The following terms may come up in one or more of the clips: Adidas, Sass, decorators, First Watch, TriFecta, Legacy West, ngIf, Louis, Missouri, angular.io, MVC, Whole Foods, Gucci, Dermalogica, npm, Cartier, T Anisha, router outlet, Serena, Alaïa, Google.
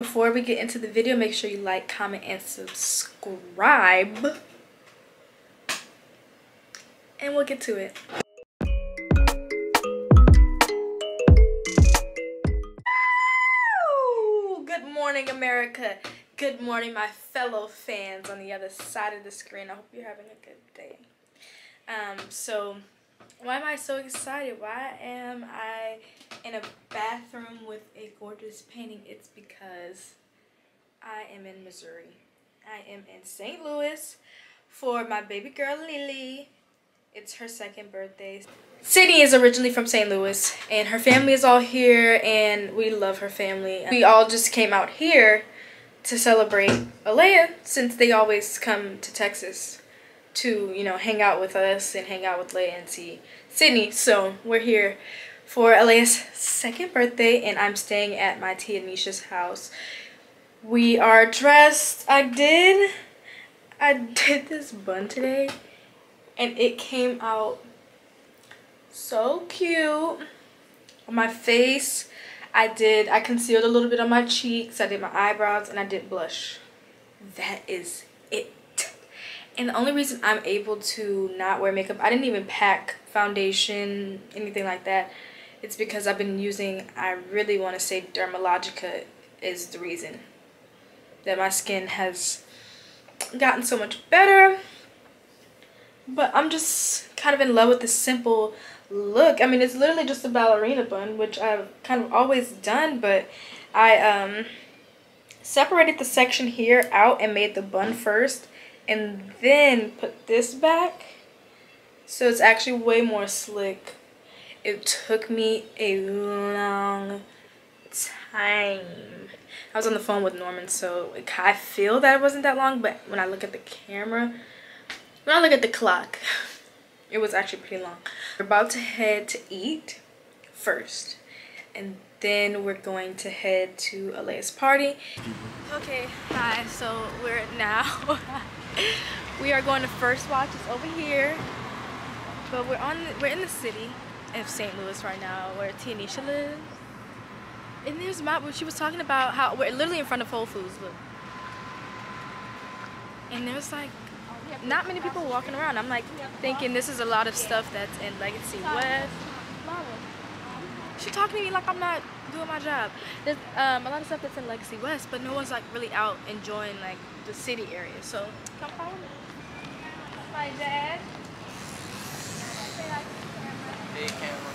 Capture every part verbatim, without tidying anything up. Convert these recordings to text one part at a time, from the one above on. Before we get into the video, make sure you like, comment, and subscribe. And we'll get to it. Ooh, good morning, America. Good morning, my fellow fans on the other side of the screen. I hope you're having a good day. Um, so, why am I so excited? Why am I in a bathroom with a gorgeous painting? It's because I am in Missouri. I am in Saint Louis for my baby girl, Lily. It's her second birthday. Sydney is originally from Saint Louis, and her family is all here, and we love her family. We all just came out here to celebrate Alaïa, since they always come to Texas to, you know, hang out with us and hang out with Leia and see Sydney. So we're here for Alaïa's second birthday, and I'm staying at my tia Nisha's house. We are dressed. I did, I did this bun today, and it came out so cute. On my face, I did, I concealed a little bit on my cheeks, I did my eyebrows, and I did blush. That is it. And the only reason I'm able to not wear makeup, I didn't even pack foundation, anything like that. It's because I've been using, I really want to say Dermalogica is the reason that my skin has gotten so much better. But I'm just kind of in love with this simple look. I mean, it's literally just a ballerina bun, which I've kind of always done, but I um, separated the section here out and made the bun first, and then put this back. So it's actually way more slick. It took me a long time. I was on the phone with Norman, so I feel that it wasn't that long, but when I look at the camera, when I look at the clock, it was actually pretty long. We're about to head to eat first, and then we're going to head to Alaïa's party. Okay, hi, so we're now, we are going to First Watch. It's over here, but we're on, the, we're in the city of Saint Louis right now, where tia Nisha lives. And there's my, she was talking about how, we're literally in front of Whole Foods, look. And there's like, not many people walking around. I'm like thinking this is a lot of stuff that's in Legacy West. She talking to me like I'm not doing my job. There's um, a lot of stuff that's in Legacy West, but no one's like really out enjoying like the city area. So come follow me. My dad. Big camera.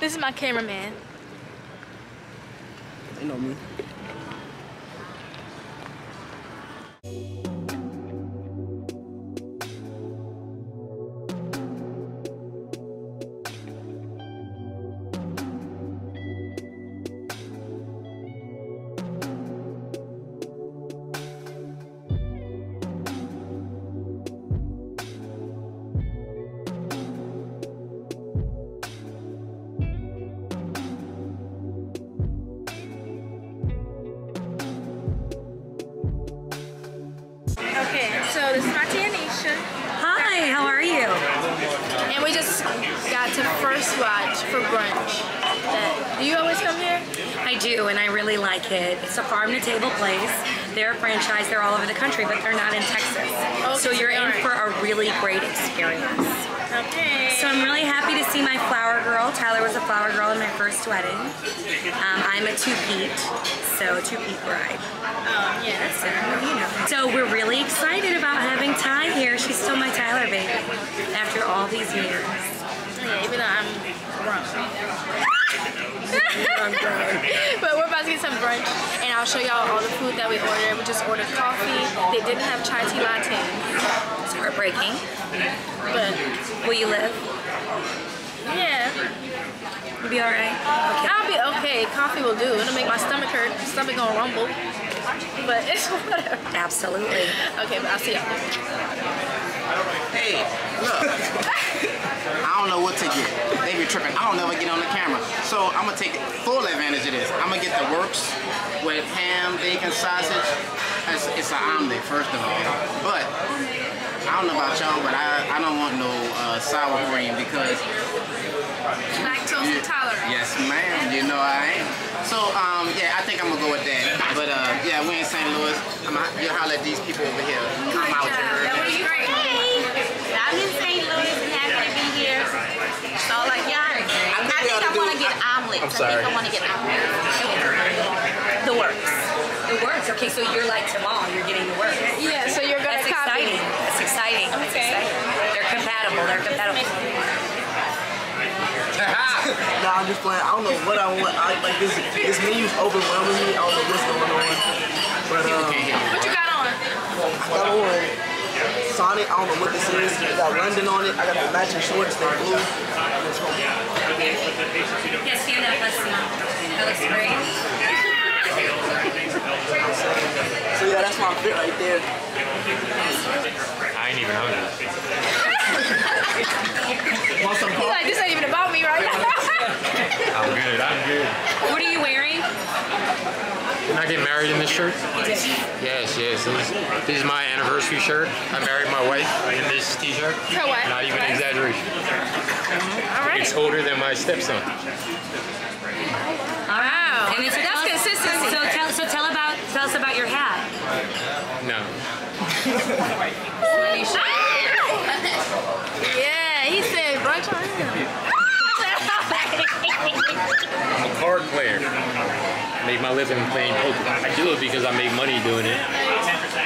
This is my cameraman. They know me. So this is my tia Nisha. Hi, how are you? And we just got to First Watch for brunch. Uh, do you always come here? I do, and I really like it. It's a farm-to-table place. They're a franchise. They're all over the country, but they're not in Texas. Okay, so you're in for a really great experience. Okay. So I'm really happy to see my flower girl. Tyler was a flower girl in my first wedding. Um, I'm a two-peat, so a two-peat bride. Um, yeah, that's so, you know. So we're really excited about having Ty here. She's still my Tyler baby after all these years. Yeah, even though I'm grown. I'm grown. But we're about to get some brunch, and I'll show y'all all the food that we ordered. We just ordered coffee. They didn't have chai tea latte. It's heartbreaking. But will you live? Yeah. You'll be alright? Okay. I'll be okay. Coffee will do. It'll make my stomach hurt. My stomach gonna rumble. But it's whatever. Absolutely. Okay, but I'll see y'all. Hey, look. I don't know what to get. They be tripping. I don't ever get on the camera. So I'm gonna take full advantage of this. I'm gonna get the works with ham, bacon, sausage. It's, it's an omelet, first of all. But I don't know about y'all, but I, I don't want no uh, sour cream because Lactose intolerant. Yes, ma'am. You know I am. So, um, yeah, I think I'm gonna go with that. But uh, yeah, we're in Saint Louis. I'm gonna ho holler at these people over here. Good I'm out job. Here. That was great. Hey, I'm in Saint Louis and happy to be here. So like, y'all, yeah, I think I, think I wanna do, get omelets. I'm sorry. I think I wanna get omelets. The works. The works. Okay, so you're like Jamal. You're getting the works. Yeah. So you're gonna. That's copy. Exciting. That's exciting. Okay. That's exciting. They're compatible. They're compatible. Nah, I'm just playing. I don't know what I want. I, like this, this menu's overwhelming me. I don't know what's going on. But um, what you got on? I got on Sonic. I don't know what this is. I got London on it. I got the matching shorts. They're blue. Okay. Yeah, stand up. Let's see. That looks great. So yeah, that's my fit right there. I ain't even hungry. He's like, this ain't even about me right now. I'm good, I'm good. What are you wearing? Did I get married in this shirt? You did. Yes, yes. This, this is my anniversary shirt. I married my wife in this t-shirt. For what? Not even an exaggeration. All right. It's older than my stepson. All right. And it's, that's consistency. So tell, so tell about tell us about your hat. No. Yeah, he said brunch on him. I'm a card player. I make my living playing poker. I do it because I make money doing it.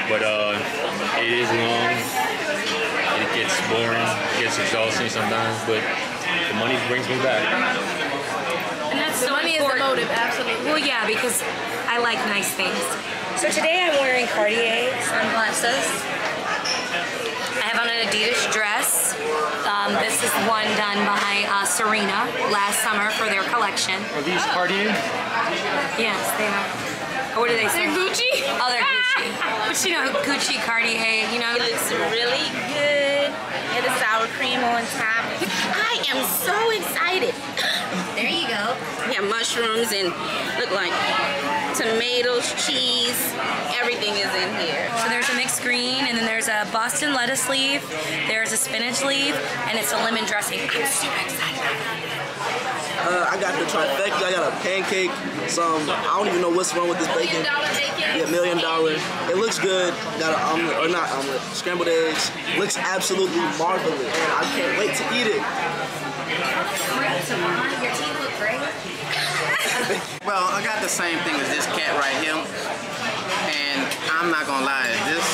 But uh, it is long. It gets boring. It gets exhausting sometimes. But the money brings me back. So money important. Is the motive, absolutely. Well, yeah, because I like nice things. So today I'm wearing Cartier sunglasses. I have on an Adidas dress. Um, this is one done by uh, Serena last summer for their collection. Are these oh. Cartier? Yes, they are. Oh, what do they say? They're Gucci? Oh, they're Gucci. But you know, Gucci, Cartier, you know. It looks really good. It has sour cream on top. I am so excited. There you go. We have mushrooms and look like tomatoes, cheese, everything is in here. So there's a mixed green, and then there's a Boston lettuce leaf, there's a spinach leaf, and it's a lemon dressing. I'm super excited. Uh, I got the trifecta. I got a pancake, some, I don't even know what's wrong with this bacon. Yeah, million dollars. It looks good. Got an omelet, or not omelet, scrambled eggs. Looks absolutely marvelous. And I can't wait to eat it. Your teeth look great. Well, I got the same thing as this cat right here. And I'm not gonna lie, this,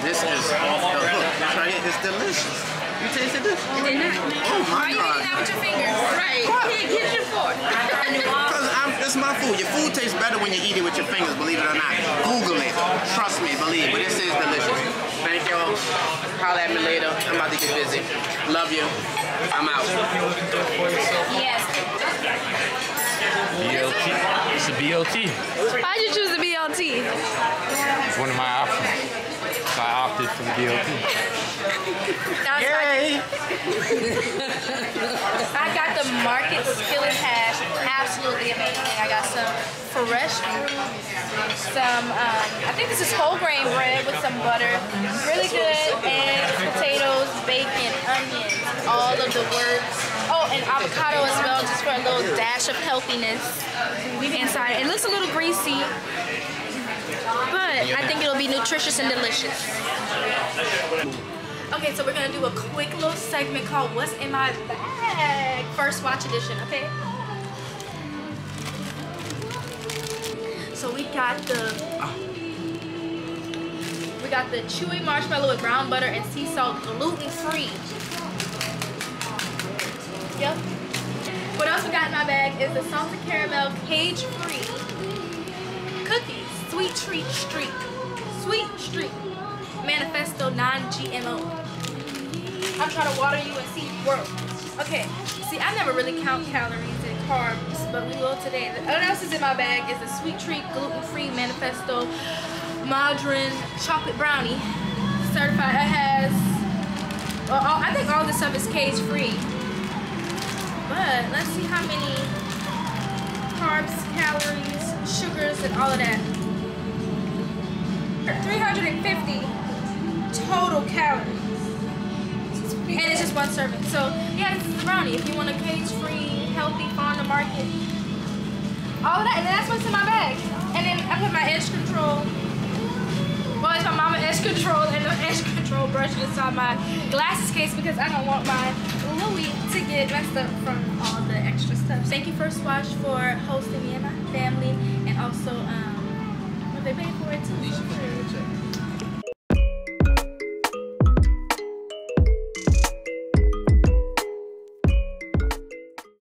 this is off the hook. Try it, it's delicious. You tasted this? Did not. Oh my God. Why you eating that with your fingers? Right. What? Can't get your fork. Because I'm, this is my food. Your food tastes better when you eat it with your fingers, believe it or not. Google it. Trust me, believe it. But this is delicious. Thank y'all. Holler at me later. I'm about to get busy. Love you. I'm out. Yes. B L T. It's a B L T. Why'd you choose the B L T? It's one of my options. So I opted for the B L T. Yay! I got the market skillet hash, absolutely amazing. I got some fresh fruit, some, um, I think this is whole grain bread with some butter, really good, eggs, potatoes, bacon, onions, all of the works. Oh, and avocado as well, just for a little dash of healthiness inside. It looks a little greasy, but I think it'll be nutritious and delicious. Okay, so we're gonna do a quick little segment called What's in My Bag? First Watch edition, okay? So we got the we got the chewy marshmallow with brown butter and sea salt, gluten-free. Yep. What else we got in my bag is the salted caramel cage-free cookies. Sweet treat streak, sweet streak, manifesto non G M O. I'm trying to water you and see you work. Okay, see, I never really count calories and carbs, but we will today. What else is in my bag is a sweet treat, gluten-free manifesto, margarine, chocolate brownie, certified. It has, well, all, I think all this stuff is cage-free, but let's see how many carbs, calories, sugars, and all of that. three hundred fifty total calories. It's And it's just one serving. So yeah, this is the brownie. If you want a cage-free, healthy, farm to market, all of that. And then that's what's in my bag. And then I put my edge control. Well, it's my mama edge control and the edge control brush inside my glasses case because I don't want my Louis to get messed up from all the extra stuff. Thank you, First Watch, for hosting me and my family, and also um, what they paid for it too.